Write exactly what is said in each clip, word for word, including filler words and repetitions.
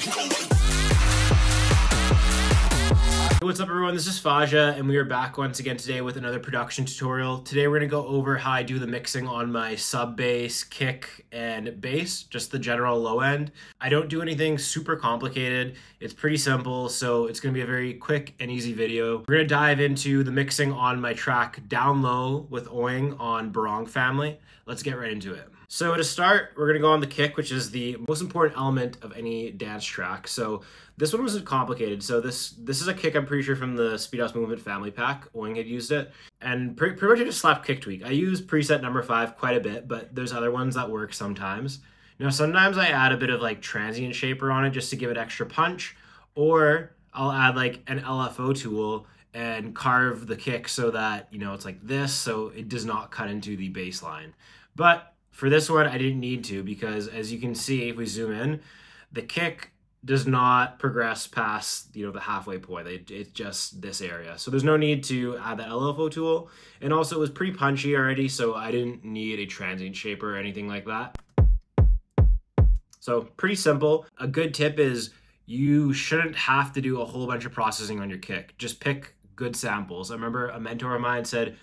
Hey, what's up everyone, this is Fahjah and we are back once again today with another production tutorial. Today we're going to go over how I do the mixing on my sub bass, kick, and bass, just the general low end. I don't do anything super complicated, it's pretty simple, so it's going to be a very quick and easy video. We're going to dive into the mixing on my track Down Low with Oing on Barong Family. Let's get right into it. So to start, we're gonna go on the kick, which is the most important element of any dance track. So this one wasn't complicated. So this this is a kick I'm pretty sure from the Speedhouse Movement Family Pack. Oing had used it. And pretty, pretty much I just slapped kick tweak. I use preset number five quite a bit, but there's other ones that work sometimes. Now sometimes I add a bit of like transient shaper on it just to give it extra punch, or I'll add like an L F O tool and carve the kick so that, you know, it's like this, so it does not cut into the bass line. But for this one, I didn't need to because, as you can see, if we zoom in, the kick does not progress past, you know, the halfway point. It, it's just this area. So there's no need to add that L F O tool. And also, it was pretty punchy already, so I didn't need a transient shaper or anything like that. So pretty simple. A good tip is you shouldn't have to do a whole bunch of processing on your kick. Just pick good samples. I remember a mentor of mine said,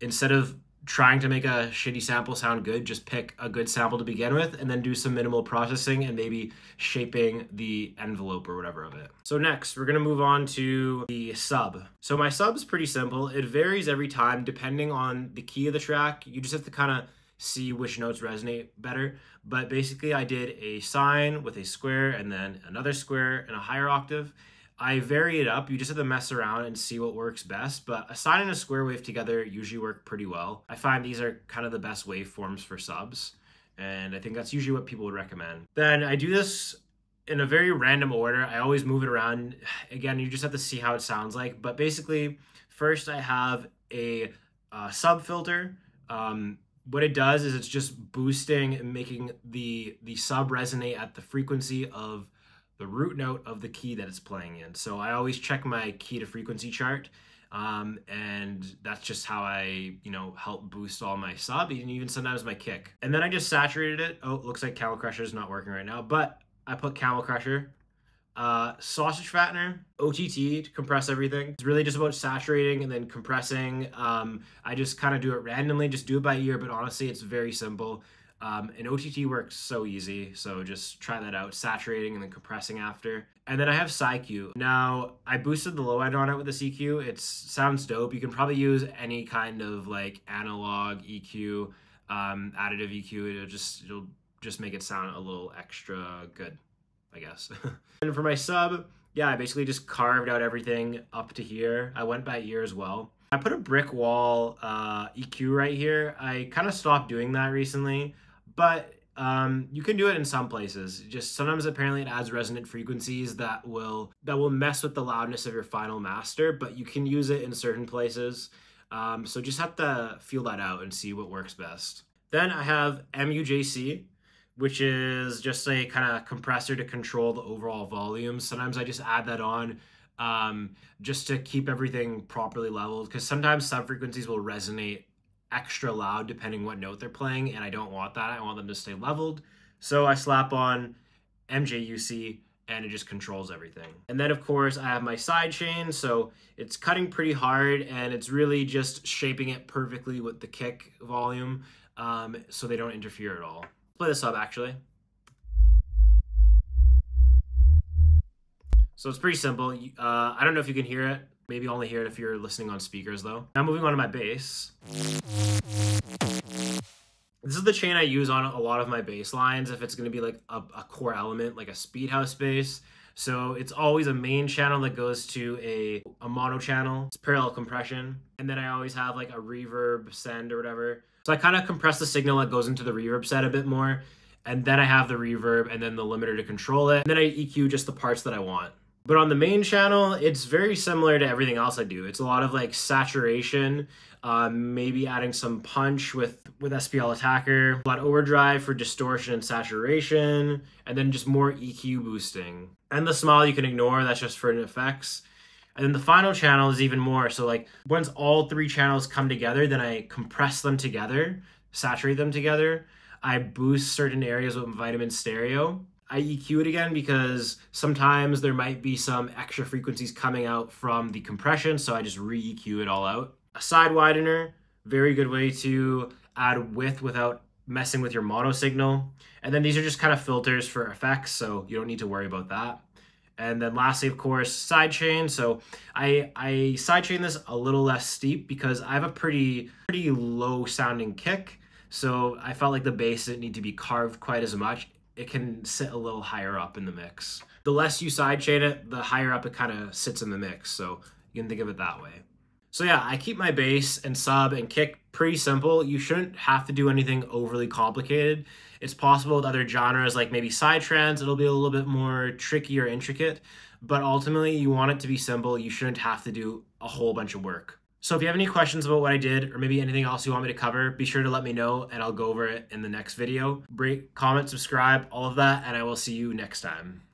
instead of trying to make a shitty sample sound good, just pick a good sample to begin with and then do some minimal processing and maybe shaping the envelope or whatever of it. So next, we're gonna move on to the sub. So my sub's pretty simple. It varies every time depending on the key of the track. You just have to kind of see which notes resonate better. But basically I did a sine with a square and then another square and a higher octave. I vary it up. You just have to mess around and see what works best, but a sine and a square wave together usually work pretty well. I find these are kind of the best waveforms for subs, and I think that's usually what people would recommend. Then I do this in a very random order. I always move it around. Again, you just have to see how it sounds like, but basically, first I have a uh, sub filter. Um, What it does is it's just boosting and making the, the sub resonate at the frequency of the root note of the key that it's playing in. So I always check my key to frequency chart, um, and that's just how I, you know, help boost all my sub and even sometimes my kick. And then I just saturated it. Oh, it looks like Camel Crusher is not working right now, but I put Camel Crusher, uh, sausage fattener, O T T to compress everything. It's really just about saturating and then compressing. Um, I just kind of do it randomly, just do it by ear, but honestly, it's very simple. Um, and O T T works so easy, so just try that out, saturating and then compressing after. And then I have PsyQ. Now, I boosted the low end on it with the E Q. It sounds dope. You can probably use any kind of like analog E Q, um, additive E Q. It'll just, it'll just make it sound a little extra good, I guess. And for my sub, yeah, I basically just carved out everything up to here. I went by ear as well. I put a brick wall uh, E Q right here. I kind of stopped doing that recently. But um, you can do it in some places. Just sometimes apparently it adds resonant frequencies that will that will mess with the loudness of your final master, but you can use it in certain places. Um, so just have to feel that out and see what works best. Then I have M U J C, which is just a kind of compressor to control the overall volume. Sometimes I just add that on um, just to keep everything properly leveled, because sometimes subfrequencies will resonate extra loud depending what note they're playing, and I don't want that. I want them to stay leveled. So I slap on M J U C and it just controls everything. And then of course I have my side chain, so it's cutting pretty hard and it's really just shaping it perfectly with the kick volume, um, so they don't interfere at all. Play the sub actually. So it's pretty simple. Uh, I don't know if you can hear it. Maybe only hear it if you're listening on speakers though. Now moving on to my bass. This is the chain I use on a lot of my bass lines if it's gonna be like a, a core element, like a Speedhouse bass. So it's always a main channel that goes to a, a mono channel. It's parallel compression. And then I always have like a reverb send or whatever. So I kind of compress the signal that goes into the reverb set a bit more. And then I have the reverb and then the limiter to control it. And then I E Q just the parts that I want. But on the main channel, it's very similar to everything else I do. It's a lot of like saturation, uh, maybe adding some punch with, with S P L Attacker, a lot of overdrive for distortion and saturation, and then just more E Q boosting. And the smile you can ignore, that's just for an effects. And then the final channel is even more. So like once all three channels come together, then I compress them together, saturate them together. I boost certain areas with vitamin stereo. I E Q it again because sometimes there might be some extra frequencies coming out from the compression, so I just re-E Q it all out. A side widener, very good way to add width without messing with your mono signal. And then these are just kind of filters for effects, so you don't need to worry about that. And then lastly, of course, sidechain. So I, I sidechain this a little less steep because I have a pretty, pretty low sounding kick. So I felt like the bass didn't need to be carved quite as much. It can sit a little higher up in the mix. The less you sidechain it, the higher up it kind of sits in the mix. So you can think of it that way. So yeah, I keep my bass and sub and kick pretty simple. You shouldn't have to do anything overly complicated. It's possible with other genres like maybe Sytrance, it'll be a little bit more tricky or intricate, but ultimately you want it to be simple. You shouldn't have to do a whole bunch of work. So if you have any questions about what I did or maybe anything else you want me to cover, be sure to let me know and I'll go over it in the next video. Rate, comment, subscribe, all of that, and I will see you next time.